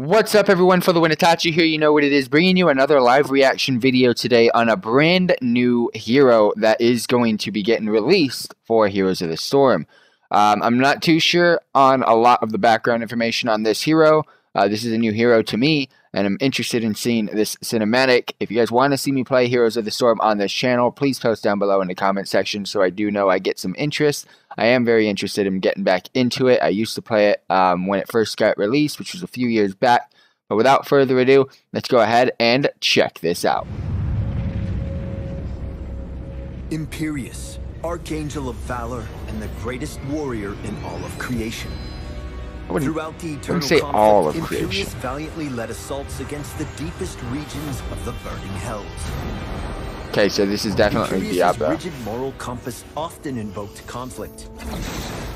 What's up, everyone? For the win, Itachi here. You know what it is, bringing you another live reaction video today on a brand new hero that is going to be getting released for Heroes of the Storm. I'm not too sure on a lot of the background information on this hero. This is a new hero to me, and I'm interested in seeing this cinematic. If you guys want to see me play Heroes of the Storm on this channel, please post down below in the comment section so I do know I get some interest. I am very interested in getting back into it. I used to play it when it first got released, which was a few years back. But without further ado, let's go ahead and check this out. Imperius, Archangel of Valor and the greatest warrior in all of creation. Throughout the eternal conflict, Imperius valiantly led assaults against the deepest regions of the burning hells. Okay, so this is definitely Diablo. His rigid moral compass often invoked conflict.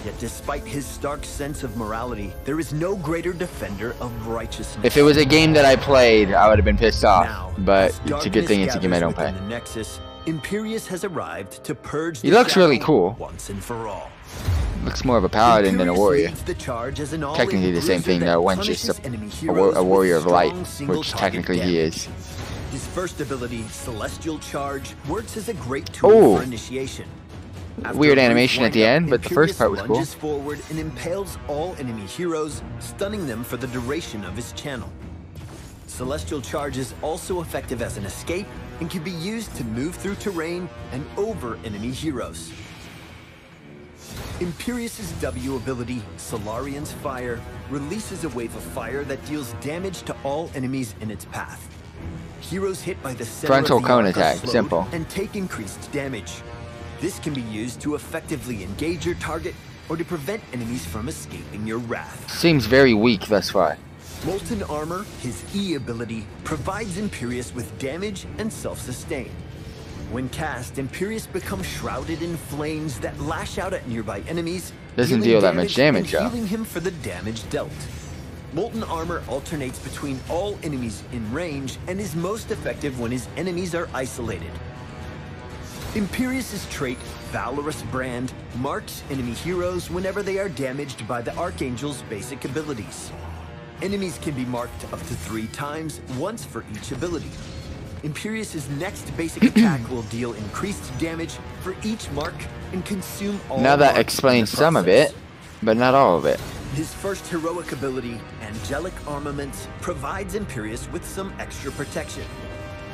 Yet despite his stark sense of morality, there is no greater defender of righteousness. If it was a game that I played, I would have been pissed off. Now, but it's a good thing it's a game I don't play. The Nexus, Imperius has arrived to purge the looks really cool. Once and for all. Looks more of a paladin than a warrior. Technically the same thing though, one's just a warrior of light, which technically he is. His first ability, Celestial Charge, works as a great tool for initiation. After weird animation at the end, but the first part was cool. Imperius lunges forward and impales all enemy heroes, stunning them for the duration of his channel. Celestial Charge is also effective as an escape and can be used to move through terrain and over enemy heroes. Imperius's W ability, Solarian's Fire, releases a wave of fire that deals damage to all enemies in its path. Heroes hit by the frontal cone attack, simple, and take increased damage. This can be used to effectively engage your target or to prevent enemies from escaping your wrath. Seems very weak thus far. Molten Armor, his E ability, provides Imperius with damage and self-sustain. When cast, Imperius becomes shrouded in flames that lash out at nearby enemies. Doesn't deal that much damage, and healing him for the damage dealt. Molten Armor alternates between all enemies in range and is most effective when his enemies are isolated. Imperius's trait, Valorous Brand, marks enemy heroes whenever they are damaged by the Archangel's basic abilities. Enemies can be marked up to 3 times, once for each ability. Imperius's next basic attack will deal increased damage for each mark and consume all. Now that explains some of it, but not all of it. His first heroic ability, Angelic Armaments, provides Imperius with some extra protection.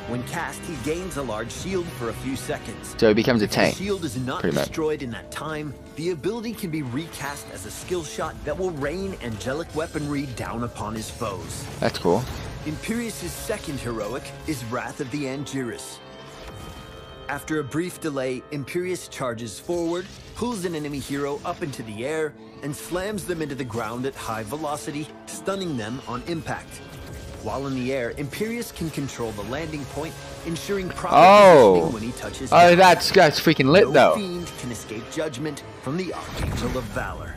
When cast, he gains a large shield for a few seconds. So he becomes a tank. If the shield is not destroyed in that time, the ability can be recast as a skill shot that will rain angelic weaponry down upon his foes. That's cool. Imperius's second heroic is Wrath of the Angiris. After a brief delay, Imperius charges forward, pulls an enemy hero up into the air, and slams them into the ground at high velocity, stunning them on impact. While in the air, Imperius can control the landing point, ensuring proper positioning when he touches him. That's freaking lit though. No fiend can escape judgment from the Archangel of Valor.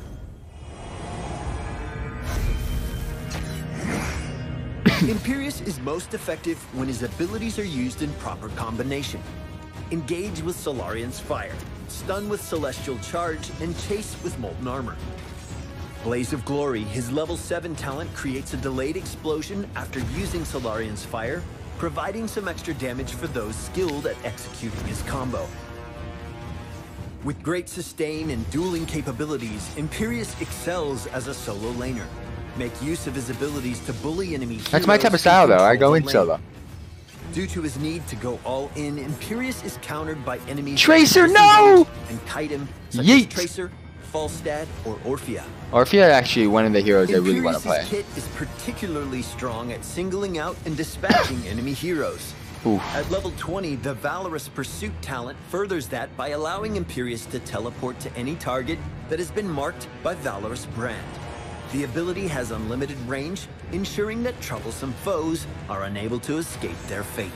Imperius is most effective when his abilities are used in proper combination. Engage with Solarian's Fire, stun with Celestial Charge, and chase with Molten Armor. Blaze of Glory, his level 7 talent, creates a delayed explosion after using Solarian's Fire, providing some extra damage for those skilled at executing his combo. With great sustain and dueling capabilities, Imperius excels as a solo laner. Make use of his abilities to bully enemy heroes. That's my type of style though, I go in solo. Due to his need to go all in, Imperius is countered by enemies Tracer, no! And kite him, such as Tracer, Falstad, or Orphea. Orphea is actually one of the heroes I really want to play. Imperius's kit is particularly strong at singling out and dispatching enemy heroes. Oof. At level 20, the Valorous Pursuit talent furthers that by allowing Imperius to teleport to any target that has been marked by Valorous Brand. The ability has unlimited range, ensuring that troublesome foes are unable to escape their fate.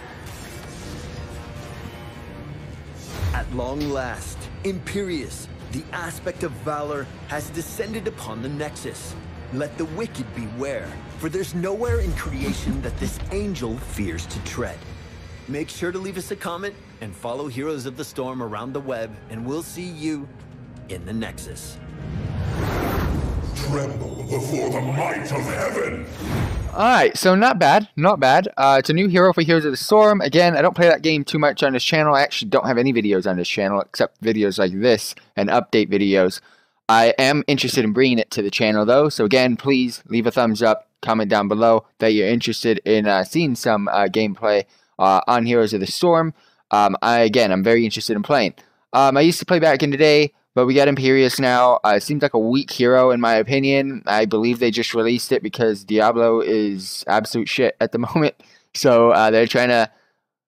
At long last, Imperius, the aspect of valor, has descended upon the Nexus. Let the wicked beware, for there's nowhere in creation that this angel fears to tread. Make sure to leave us a comment and follow Heroes of the Storm around the web, and we'll see you in the Nexus. Tremble before the might of heaven! Alright, so not bad, not bad. It's a new hero for Heroes of the Storm. Again, I don't play that game too much on this channel. I actually don't have any videos on this channel except videos like this and update videos. I am interested in bringing it to the channel though, so again, please leave a thumbs up, comment down below that you're interested in seeing some gameplay on Heroes of the Storm. I'm very interested in playing. I used to play back in the day, but we got Imperius now. It seems like a weak hero in my opinion. I believe they just released it because Diablo is absolute shit at the moment. So they're trying to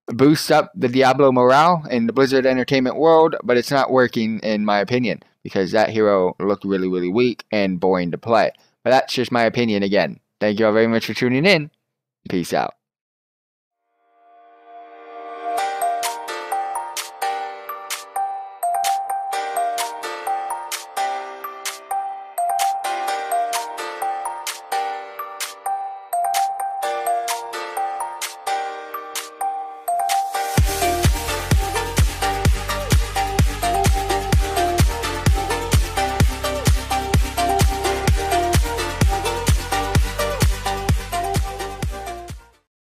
boost up the Diablo morale in the Blizzard Entertainment world, but it's not working in my opinion because that hero looked really, really weak and boring to play. But that's just my opinion again. Thank you all very much for tuning in. Peace out.